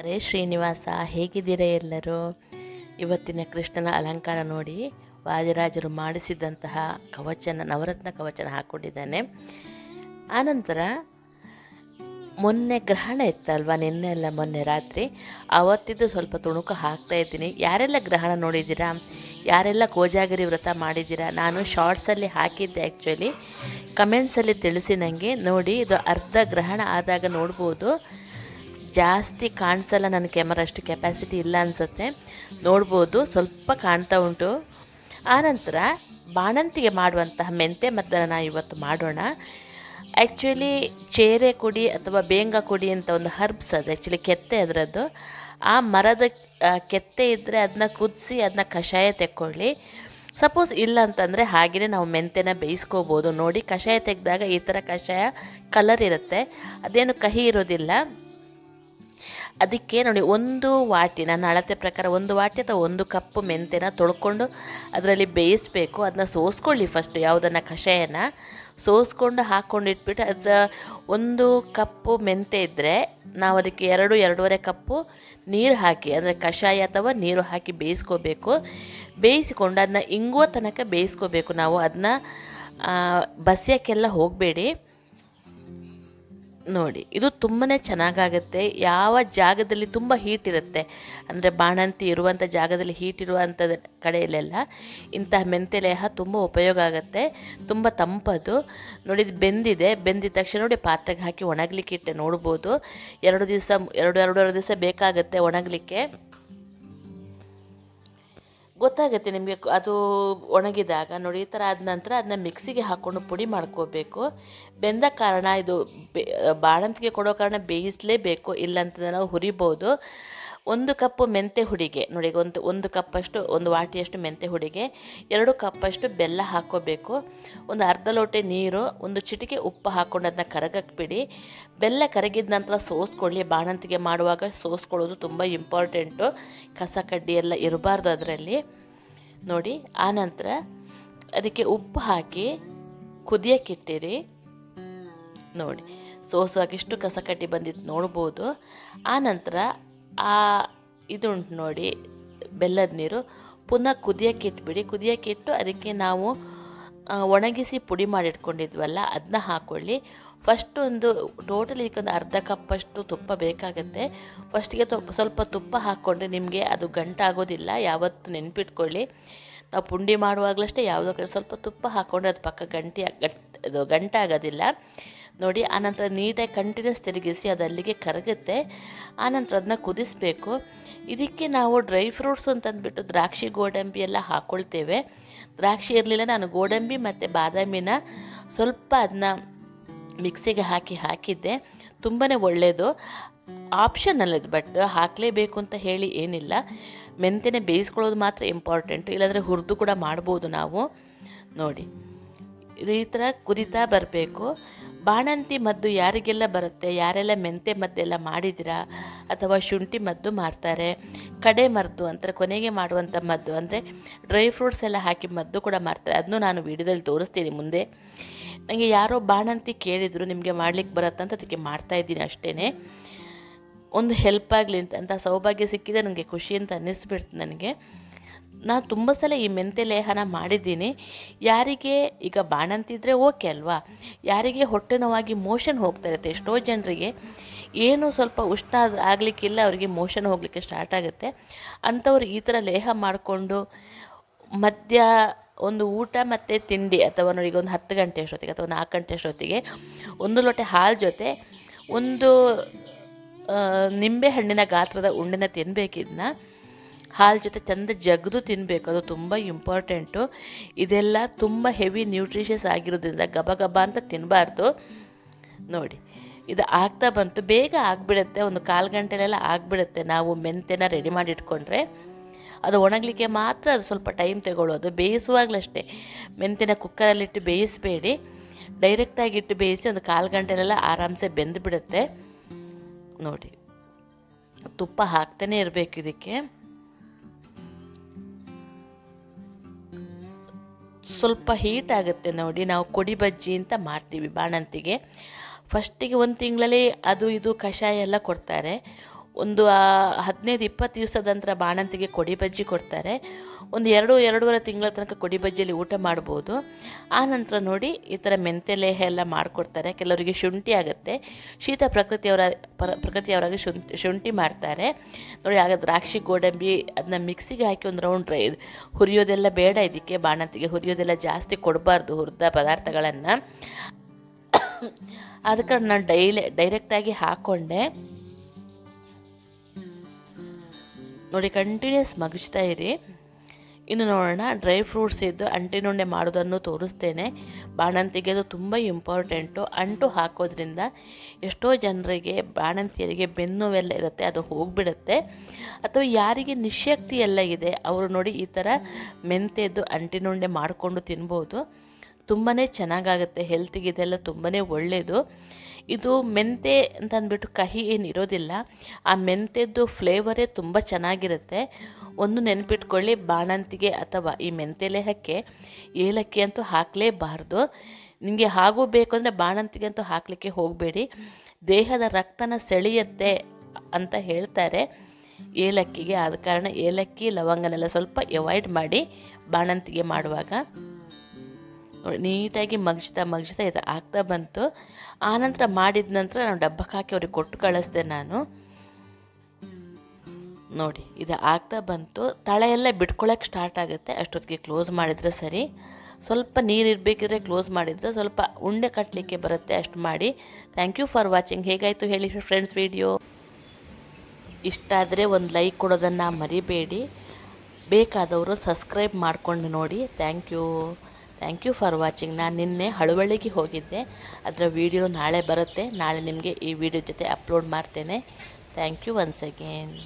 ಅರೆ ಶ್ರೀನಿವಾಸ, ಹೇಗಿದ್ದೀರಾ ಎಲ್ಲರೂ? ಇವತ್ತಿನ ಕೃಷ್ಣನ ಅಲಂಕಾರ ನೋಡಿ, ವಾದಿರಾಜರು ಮಾಡಿಸಿದಂತಹ ಕವಚನ, ನವರತ್ನ ಕವಚನ ಹಾಕ್ಕೊಂಡಿದ್ದಾನೆ. ಆನಂತರ ಮೊನ್ನೆ ಗ್ರಹಣ ಇತ್ತಲ್ವ, ನಿನ್ನೆ ಎಲ್ಲ ಮೊನ್ನೆ ರಾತ್ರಿ, ಆವತ್ತಿದ್ದು ಸ್ವಲ್ಪ ತುಣುಕು ಹಾಕ್ತಾ ಇದ್ದೀನಿ. ಯಾರೆಲ್ಲ ಗ್ರಹಣ ನೋಡಿದ್ದೀರಾ, ಯಾರೆಲ್ಲ ಕೋಜಾಗಿರಿ ವ್ರತ ಮಾಡಿದ್ದೀರಾ? ನಾನು ಶಾರ್ಟ್ಸಲ್ಲಿ ಹಾಕಿದ್ದೆ, ಆ್ಯಕ್ಚುಲಿ ಕಮೆಂಟ್ಸಲ್ಲಿ ತಿಳಿಸಿ ನನಗೆ. ನೋಡಿ, ಇದು ಅರ್ಧ ಗ್ರಹಣ ಆದಾಗ ನೋಡ್ಬೋದು, ಜಾಸ್ತಿ ಕಾಣಿಸಲ್ಲ, ನನ್ನ ಕ್ಯಾಮರಾ ಅಷ್ಟು ಕೆಪಾಸಿಟಿ ಇಲ್ಲ ಅನಿಸುತ್ತೆ. ನೋಡ್ಬೋದು ಸ್ವಲ್ಪ ಕಾಣ್ತಾ ಉಂಟು. ಆನಂತರ ಬಾಣಂತಿಗೆ ಮಾಡುವಂತಹ ಮೆಂತೆ ಮದ್ದನ್ನು ನಾನು ಇವತ್ತು ಮಾಡೋಣ. ಆ್ಯಕ್ಚುಲಿ ಚೇರೆ ಕುಡಿ ಅಥವಾ ಬೇಂಗ ಕುಡಿ ಅಂತ ಒಂದು ಹರ್ಬ್ಸ್, ಅದು ಆ್ಯಕ್ಚುಲಿ ಕೆತ್ತೆ ಅದರದ್ದು. ಆ ಮರದ ಕೆತ್ತೆ ಇದ್ದರೆ ಅದನ್ನ ಕುದಿಸಿ ಅದನ್ನ ಕಷಾಯ ತೆಕ್ಕೊಳ್ಳಿ. ಸಪೋಸ್ ಇಲ್ಲ ಅಂತಂದರೆ ಹಾಗೆಯೇ ನಾವು ಮೆಂತೆನ ಬೇಯಿಸ್ಕೋಬೋದು. ನೋಡಿ, ಕಷಾಯ ತೆಗೆದಾಗ ಈ ಥರ ಕಷಾಯ ಕಲರ್ ಇರುತ್ತೆ, ಅದೇನು ಕಹಿ ಇರೋದಿಲ್ಲ. ಅದಕ್ಕೆ ನೋಡಿ, ಒಂದು ವಾಟಿ, ನನ್ನ ಅಳತೆ ಪ್ರಕಾರ ಒಂದು ವಾಟಿ ಅಥವಾ ಒಂದು ಕಪ್ಪು ಮೆಂತೆನ ತೊಳ್ಕೊಂಡು ಅದರಲ್ಲಿ ಬೇಯಿಸಬೇಕು. ಅದನ್ನ ಸೋಸ್ಕೊಳ್ಳಿ ಫಸ್ಟು, ಯಾವುದನ್ನು ಕಷಾಯನ ಸೋಸ್ಕೊಂಡು ಹಾಕ್ಕೊಂಡಿಟ್ಬಿಟ್ಟು, ಅದು ಒಂದು ಕಪ್ಪು ಮೆಂತೆ ಇದ್ದರೆ ನಾವು ಅದಕ್ಕೆ 2–2½ ಕಪ್ಪು ನೀರು ಹಾಕಿ, ಅಂದರೆ ಕಷಾಯ ಅಥವಾ ನೀರು ಹಾಕಿ ಬೇಯಿಸ್ಕೋಬೇಕು. ಬೇಯಿಸಿಕೊಂಡು ಅದನ್ನ ಇಂಗುವ ತನಕ ಬೇಯಿಸ್ಕೋಬೇಕು ನಾವು, ಅದನ್ನ ಬಸಿಯೋಕ್ಕೆಲ್ಲ ಹೋಗಬೇಡಿ. ನೋಡಿ, ಇದು ತುಂಬಾ ಚೆನ್ನಾಗಾಗುತ್ತೆ. ಯಾವ ಜಾಗದಲ್ಲಿ ತುಂಬ ಹೀಟ್ ಇರುತ್ತೆ, ಅಂದರೆ ಬಾಣಂತಿ ಇರುವಂಥ ಜಾಗದಲ್ಲಿ, ಹೀಟ್ ಇರುವಂಥ ಕಡೆಯಲ್ಲೆಲ್ಲ ಇಂತಹ ಮೆಂತೆ ಲೇಹ ತುಂಬ ಉಪಯೋಗ ಆಗುತ್ತೆ. ತುಂಬ ತಂಪದು. ನೋಡಿ, ಇದು ಬೆಂದಿದೆ. ಬೆಂದಿದ ತಕ್ಷಣ ನೋಡಿ, ಪಾತ್ರೆಗೆ ಹಾಕಿ ಒಣಗಲಿಕ್ಕೆ ಇಟ್ಟೆ. ನೋಡ್ಬೋದು, 2 ದಿವಸ ಬೇಕಾಗುತ್ತೆ ಒಣಗಲಿಕ್ಕೆ. ಗೊತ್ತಾಗುತ್ತೆ ನಿಮಗೆ ಅದು ಒಣಗಿದಾಗ. ನೋಡಿ, ಈ ಥರ ಆದ ನಂತರ ಅದನ್ನ ಮಿಕ್ಸಿಗೆ ಹಾಕ್ಕೊಂಡು ಪುಡಿ ಮಾಡ್ಕೋಬೇಕು. ಬೆಂದ ಕಾರಣ ಇದು ಬಾಣಂತಿಗೆ ಕೊಡೋ ಕಾರಣ ಬೇಯಿಸಲೇಬೇಕು, ಇಲ್ಲಂತಂದರೆ ನಾವು ಹುರಿಬೋದು. 1 ಕಪ್ಪು ಮೆಂತೆ ಹುಡಿಗೆ, ನೋಡಿ, ಒಂದು ಕಪ್ಪಷ್ಟು, ಒಂದು ವಾಟಿಯಷ್ಟು ಮೆಂತೆ ಹುಡಿಗೆ, 2 ಕಪ್ಪಷ್ಟು ಬೆಲ್ಲ ಹಾಕ್ಕೋಬೇಕು, ಒಂದು ಅರ್ಧ ಲೋಟೆ ನೀರು, ಒಂದು ಚಿಟಿಕೆ ಉಪ್ಪು ಹಾಕ್ಕೊಂಡು ಅದನ್ನ ಕರಗಕ್ಬಿಡಿ. ಬೆಲ್ಲ ಕರಗಿದ ನಂತರ ಸೋಸ್ಕೊಳ್ಳಿ. ಬಾಣಂತಿಗೆ ಮಾಡುವಾಗ ಸೋಸ್ಕೊಳ್ಳೋದು ತುಂಬ ಇಂಪಾರ್ಟೆಂಟು, ಕಸ ಕಡ್ಡಿ ಎಲ್ಲ ಇರಬಾರ್ದು ಅದರಲ್ಲಿ. ನೋಡಿ, ಆನಂತರ ಅದಕ್ಕೆ ಉಪ್ಪು ಹಾಕಿ ಕುದಿಯಕ್ಕಿಟ್ಟಿರಿ. ನೋಡಿ, ಸೋಸುವಾಗಿಷ್ಟು ಕಸ ಕಡ್ಡಿ ಬಂದಿದ್ದು ನೋಡ್ಬೋದು. ಆನಂತರ ಇದುಂಟು ನೋಡಿ, ಬೆಲ್ಲದ ನೀರು ಪುನಃ ಕುದಿಯಕ್ಕಿಟ್ಬಿಡಿ. ಕುದಿಯಕ್ಕಿಟ್ಟು ಅದಕ್ಕೆ ನಾವು ಒಣಗಿಸಿ ಪುಡಿ ಮಾಡಿಟ್ಕೊಂಡಿದ್ವಲ್ಲ, ಅದನ್ನ ಹಾಕ್ಕೊಳ್ಳಿ. ಫಸ್ಟ್ ಒಂದು ಟೋಟಲ್ ಇದಕ್ಕೊಂದು ಅರ್ಧ ಕಪ್ಪಷ್ಟು ತುಪ್ಪ ಬೇಕಾಗುತ್ತೆ. ಫಸ್ಟಿಗೆ ಸ್ವಲ್ಪ ತುಪ್ಪ ಹಾಕ್ಕೊಂಡ್ರೆ ನಿಮಗೆ ಅದು ಗಂಟಾಗೋದಿಲ್ಲ, ಯಾವತ್ತೂ ನೆನಪಿಟ್ಕೊಳ್ಳಿ. ನಾವು ಪುಂಡಿ ಮಾಡುವಾಗಲಷ್ಟೇ ಯಾವುದೋ ಕಡೆ ಸ್ವಲ್ಪ ತುಪ್ಪ ಹಾಕ್ಕೊಂಡ್ರೆ ಅದು ಪಕ್ಕ ಅದು ಗಂಟಾಗೋದಿಲ್ಲ. ನೋಡಿ, ಆನಂತರ ನೀಟಾಗಿ ಕಂಟಿನ್ಯೂಸ್ ತಿರುಗಿಸಿ ಅದು ಅಲ್ಲಿಗೆ ಕರಗುತ್ತೆ. ಆನಂತರ ಅದನ್ನ ಕುದಿಸಬೇಕು. ಇದಕ್ಕೆ ನಾವು ಡ್ರೈ ಫ್ರೂಟ್ಸು ಅಂತಂದ್ಬಿಟ್ಟು ದ್ರಾಕ್ಷಿ, ಗೋಡಂಬಿ ಎಲ್ಲ ಹಾಕ್ಕೊಳ್ತೇವೆ. ದ್ರಾಕ್ಷಿ ಇರಲಿಲ್ಲ, ನಾನು ಗೋಡಂಬಿ ಮತ್ತು ಬಾದಾಮಿನ ಸ್ವಲ್ಪ ಅದನ್ನ ಮಿಕ್ಸಿಗೆ ಹಾಕಿದ್ದೆ. ತುಂಬಾ ಒಳ್ಳೆಯದು, ಆಪ್ಷನಲ್ ಅದು, ಬಟ್ ಹಾಕಲೇಬೇಕು ಅಂತ ಹೇಳಿ ಏನಿಲ್ಲ. ಮೆಂತೆನೆ ಬೇಯಿಸ್ಕೊಳ್ಳೋದು ಮಾತ್ರ ಇಂಪಾರ್ಟೆಂಟು, ಇಲ್ಲಾಂದರೆ ಹುರಿದು ಕೂಡ ಮಾಡ್ಬೋದು ನಾವು. ನೋಡಿ, ಈ ಥರ ಕುದಿತಾ ಬರಬೇಕು. ಬಾಣಂತಿ ಮದ್ದು ಯಾರಿಗೆಲ್ಲ ಬರುತ್ತೆ, ಯಾರೆಲ್ಲ ಮೆಂತೆ ಮದ್ದೆಲ್ಲ ಮಾಡಿದ್ದೀರಾ, ಅಥವಾ ಶುಂಠಿ ಮದ್ದು ಮಾಡ್ತಾರೆ, ಕಡೆ ಮದ್ದು ಅಂತಾರೆ, ಕೊನೆಗೆ ಮಾಡುವಂಥ ಮದ್ದು, ಅಂದರೆ ಡ್ರೈ ಫ್ರೂಟ್ಸ್ ಎಲ್ಲ ಹಾಕಿ ಮದ್ದು ಕೂಡ ಮಾಡ್ತಾರೆ. ಅದನ್ನು ನಾನು ವಿಡಿಯೋದಲ್ಲಿ ತೋರಿಸ್ತೀನಿ ಮುಂದೆ. ನನಗೆ ಯಾರೋ ಬಾಣಂತಿ ಕೇಳಿದರು, ನಿಮಗೆ ಮಾಡ್ಲಿಕ್ಕೆ ಬರುತ್ತಂತ, ಅದಕ್ಕೆ ಮಾಡ್ತಾಯಿದ್ದೀನಿ ಅಷ್ಟೇ. ಒಂದು ಹೆಲ್ಪ್ ಆಗಲಿ ಅಂತ ಸೌಭಾಗ್ಯ ಸಿಕ್ಕಿದೆ ನನಗೆ, ಖುಷಿ ಅಂತ ಅನ್ನಿಸ್ಬಿಡ್ತು ನನಗೆ. ನಾನು ತುಂಬ ಸಲ ಈ ಮೆಂತೆ ಲೇಹನ ಮಾಡಿದ್ದೀನಿ. ಯಾರಿಗೆ ಈಗ ಬಾಣಂತಿ ಇದ್ದರೆ ಓಕೆ ಅಲ್ವಾ, ಯಾರಿಗೆ ಹೊಟ್ಟೆ ನೋವಾಗಿ ಮೋಷನ್ ಹೋಗ್ತಾ ಇರುತ್ತೆ, ಎಷ್ಟೋ ಜನರಿಗೆ ಏನೂ ಸ್ವಲ್ಪ ಉಷ್ಣ ಆಗಲಿಕ್ಕಿಲ್ಲ, ಅವರಿಗೆ ಮೋಷನ್ ಹೋಗಲಿಕ್ಕೆ ಸ್ಟಾರ್ಟ್ ಆಗುತ್ತೆ. ಅಂಥವ್ರು ಈ ಥರ ಲೇಹ ಮಾಡಿಕೊಂಡು ಮಧ್ಯ ಒಂದು ಊಟ ಮತ್ತು ತಿಂಡಿ, ಅಥವಾ ನೋಡಿ ಈಗ ಒಂದು 10 ಗಂಟೆ ಅಷ್ಟೊತ್ತಿಗೆ ಅಥವಾ 4 ಗಂಟೆ ಅಷ್ಟೊತ್ತಿಗೆ ಒಂದು ಲೋಟೆ ಹಾಲು ಜೊತೆ ಒಂದು ನಿಂಬೆಹಣ್ಣಿನ ಗಾತ್ರದ ಉಂಡೆನ ತಿನ್ನಬೇಕಿದ್ನ. ಹಾಲು ಜೊತೆ ಚೆಂದ ಜಗ್ದು ತಿನ್ನಬೇಕು, ಅದು ತುಂಬ ಇಂಪಾರ್ಟೆಂಟು. ಇದೆಲ್ಲ ತುಂಬ ಹೆವಿ ನ್ಯೂಟ್ರಿಷಿಯಸ್ ಆಗಿರೋದ್ರಿಂದ ಗಬಗಬ ಅಂತ ತಿನ್ನಬಾರ್ದು. ನೋಡಿ, ಇದು ಆಗ್ತಾ ಬಂತು, ಬೇಗ ಆಗಿಬಿಡುತ್ತೆ, ಒಂದು 1/4 ಗಂಟೆಲೆಲ್ಲ ಆಗಿಬಿಡುತ್ತೆ ನಾವು ಮೆಂತೆನ ರೆಡಿ ಮಾಡಿಟ್ಕೊಂಡ್ರೆ. ಅದು ಒಣಗಲಿಕ್ಕೆ ಮಾತ್ರ ಅದು ಸ್ವಲ್ಪ ಟೈಮ್ ತಗೊಳ್ಳೋದು. ಬೇಯಿಸುವಾಗಲಷ್ಟೇ ಮೆಂತೆನ ಕುಕ್ಕರಲ್ಲಿಟ್ಟು ಬೇಯಿಸಬೇಡಿ, ಡೈರೆಕ್ಟಾಗಿಟ್ಟು ಬೇಯಿಸಿ ಒಂದು 1/4 ಗಂಟೆಲೆಲ್ಲ ಆರಾಮ್ಸೆ ಬೆಂದುಬಿಡುತ್ತೆ. ನೋಡಿ, ತುಪ್ಪ ಹಾಕ್ತಾನೆ ಇರಬೇಕು ಇದಕ್ಕೆ. ಸ್ವಲ್ಪ ಹೀಟ್ ಆಗುತ್ತೆ. ನೋಡಿ, ನಾವು ಕೊಡಿ ಬಜ್ಜಿ ಅಂತ ಮಾಡ್ತೀವಿ ಬಾಣಂತಿಗೆ. ಫಸ್ಟಿಗೆ 1 ತಿಂಗಳಲ್ಲಿ ಅದು ಇದು ಕಷಾಯ ಎಲ್ಲ ಕೊಡ್ತಾರೆ. ಒಂದು 15-20 ದಿವಸದ ನಂತರ ಬಾಣಂತಿಗೆ ಕೊಡಿ ಬಜ್ಜಿ ಕೊಡ್ತಾರೆ. ಒಂದು 2-2.5 ತಿಂಗಳ ತನಕ ಕೊಡಿ ಬಜ್ಜಿಯಲ್ಲಿ ಊಟ ಮಾಡಬಹುದು. ಆ ನಂತರ ನೋಡಿ ಈ ತರ ಮೆಂತೆ ಲೇಹ ಎಲ್ಲ ಮಾಡ್ಕೊಡ್ತಾರೆ. ಕೆಲವರಿಗೆ ಶುಂಠಿ ಆಗುತ್ತೆ, ಶೀತ ಪ್ರಕೃತಿಯವರಾಗಿ ಶುಂಠಿ ಮಾಡ್ತಾರೆ ನೋಡಿ. ಆಗ ದ್ರಾಕ್ಷಿ ಗೋಡಂಬಿ ಅದನ್ನ ಮಿಕ್ಸಿಗೆ ಹಾಕಿ ಒಂದು ರೌಂಡ್ ಹುರಿಯೋದೆಲ್ಲ ಬೇಡ, ಇದಕ್ಕೆ ಬಾಣಂತಿಗೆ ಹುರಿಯೋದೆಲ್ಲ ಜಾಸ್ತಿ ಕೊಡಬಾರ್ದು ಹುರಿದ ಪದಾರ್ಥಗಳನ್ನು. ಅದಕ್ಕೆ ನಾನು ಡೈರೆಕ್ಟಾಗಿ ಹಾಕ್ಕೊಂಡೆ ನೋಡಿ. ಕಂಟಿನ್ಯೂಸ್ ಮಗಿಸ್ತಾ ಇರಿ. ಇನ್ನು ನೋಡೋಣ ಡ್ರೈ ಫ್ರೂಟ್ಸ್ ಇದ್ದು ಅಂಟಿನುಂಡೆ ಮಾಡೋದನ್ನು ತೋರಿಸ್ತೇನೆ. ಬಾಣಂತಿಗೆ ಅದು ತುಂಬ ಇಂಪಾರ್ಟೆಂಟು. ಅಂಟು ಹಾಕೋದ್ರಿಂದ ಎಷ್ಟೋ ಜನರಿಗೆ ಬಾಣಂತಿಯರಿಗೆ ಬೆನ್ನುವೆಲ್ಲ ಇರುತ್ತೆ, ಅದು ಹೋಗಿಬಿಡುತ್ತೆ. ಅಥವಾ ಯಾರಿಗೆ ನಿಶಕ್ತಿ ಎಲ್ಲ ಇದೆ ಅವರು ನೋಡಿ ಈ ಥರ ಮೆಂತೆದ್ದು ಅಂಟಿನುಂಡೆ ಮಾಡಿಕೊಂಡು ತಿನ್ಬೋದು. ತುಂಬಾ ಚೆನ್ನಾಗಾಗುತ್ತೆ ಹೆಲ್ತಿಗೆ, ಇದೆಲ್ಲ ತುಂಬಾ ಒಳ್ಳೆಯದು. ಇದು ಮೆಂತೆ ಅಂತ ಅಂದ್ಬಿಟ್ಟು ಕಹಿ ಏನಿರೋದಿಲ್ಲ, ಆ ಮೆಂತೆದ್ದು ಫ್ಲೇವರೇ ತುಂಬ ಚೆನ್ನಾಗಿರುತ್ತೆ. ಒಂದು ನೆನಪಿಟ್ಕೊಳ್ಳಿ, ಬಾಣಂತಿಗೆ ಅಥವಾ ಈ ಮೆಂತೆ ಲೇಹಕ್ಕೆ ಏಲಕ್ಕಿ ಅಂತೂ ಹಾಕಲೇಬಾರ್ದು. ನಿಮಗೆ ಹಾಗೂ ಬೇಕು ಅಂದರೆ ಬಾಣಂತಿಗೆ ಅಂತೂ ಹಾಕಲಿಕ್ಕೆ ಹೋಗಬೇಡಿ, ದೇಹದ ರಕ್ತನ ಸೆಳೆಯುತ್ತೆ ಅಂತ ಹೇಳ್ತಾರೆ ಏಲಕ್ಕಿಗೆ. ಆದ ಕಾರಣ ಏಲಕ್ಕಿ ಲವಂಗನೆಲ್ಲ ಸ್ವಲ್ಪ ಅವಾಯ್ಡ್ ಮಾಡಿ ಬಾಣಂತಿಗೆ ಮಾಡುವಾಗ. ನೀಟಾಗಿ ಮಗ್ಸ್ತಾ ಇದು ಆಗ್ತಾ ಬಂತು. ಆನಂತರ ಮಾಡಿದ ನಂತರ ನಾನು ಡಬ್ಬಕ್ಕೆ ಹಾಕಿ ಅವ್ರಿಗೆ ಕೊಟ್ಟು ಕಳಿಸ್ದೆ ನಾನು ನೋಡಿ. ಇದು ಆಗ್ತಾ ಬಂತು, ತಳೆ ಎಲ್ಲ ಬಿಟ್ಕೊಳ್ಳೋಕ್ಕೆ ಸ್ಟಾರ್ಟ್ ಆಗುತ್ತೆ. ಅಷ್ಟೊತ್ತಿಗೆ ಕ್ಲೋಸ್ ಮಾಡಿದರೆ ಸರಿ. ಸ್ವಲ್ಪ ನೀರಿರಬೇಕಿದ್ರೆ ಕ್ಲೋಸ್ ಮಾಡಿದರೆ ಸ್ವಲ್ಪ ಉಂಡೆ ಕಟ್ಟಲಿಕ್ಕೆ ಬರುತ್ತೆ, ಅಷ್ಟು ಮಾಡಿ. Thank you for watching. ಹೇಗಾಯಿತು ಹೇಳಿ ಫ್ರೆಂಡ್ಸ್ ವಿಡಿಯೋ. ಇಷ್ಟ ಆದರೆ ಒಂದು ಲೈಕ್ ಕೊಡೋದನ್ನು ಮರಿಬೇಡಿ. ಬೇಕಾದವರು ಸಬ್ಸ್ಕ್ರೈಬ್ ಮಾಡಿಕೊಂಡು ನೋಡಿ. Thank you for watching. ನಾನು ನಿನ್ನೆ ಹಳುವಳಿಗೆ ಹೋಗಿದ್ದೆ, ಅದರ ವಿಡಿಯೋ ನಾಳೆ ಬರುತ್ತೆ. ನಾಳೆ ನಿಮಗೆ ಈ ವಿಡಿಯೋ ಜೊತೆ ಅಪ್ಲೋಡ್ ಮಾಡ್ತೇನೆ. Thank you once again.